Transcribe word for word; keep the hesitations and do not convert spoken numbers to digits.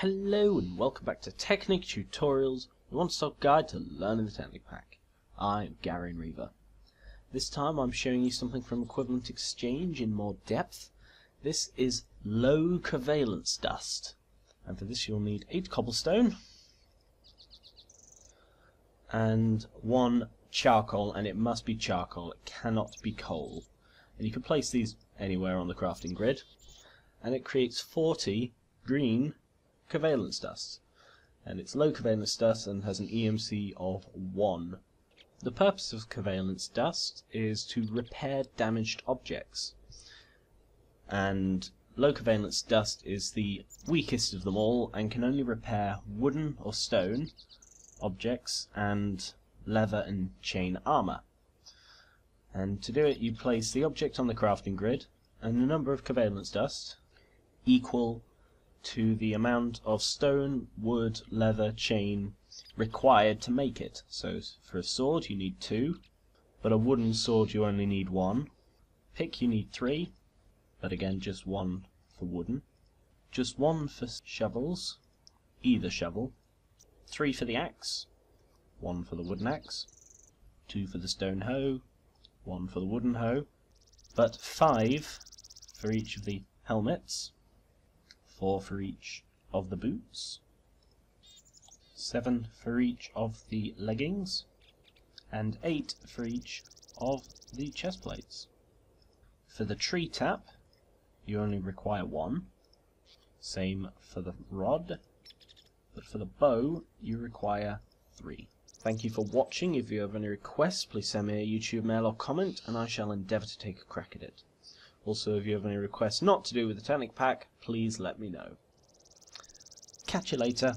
Hello and welcome back to Technic Tutorials, the one-stop guide to learning the Technic Pack. I'm Gar one on Reaver. This time I'm showing you something from Equivalent Exchange in more depth. This is low covalence dust, and for this you'll need eight cobblestone and one charcoal, and it must be charcoal, it cannot be coal. And you can place these anywhere on the crafting grid, and it creates forty green covalence dust, and it's low covalence dust and has an E M C of one. The purpose of covalence dust is to repair damaged objects, and low covalence dust is the weakest of them all and can only repair wooden or stone objects and leather and chain armor. And to do it, you place the object on the crafting grid, and the number of covalence dust equal to the amount of stone, wood, leather, chain required to make it. So for a sword you need two, but a wooden sword you only need one. Pick you need three, but again just one for wooden. Just one for shovels, either shovel. Three for the axe, one for the wooden axe. Two for the stone hoe, one for the wooden hoe. But five for each of the helmets. Four for each of the boots, seven for each of the leggings, and eight for each of the chest plates. For the tree tap, you only require one. Same for the rod, but for the bow, you require three. Thank you for watching. If you have any requests, please send me a YouTube mail or comment, and I shall endeavour to take a crack at it. Also, if you have any requests not to do with the Technic Pack, please let me know. Catch you later.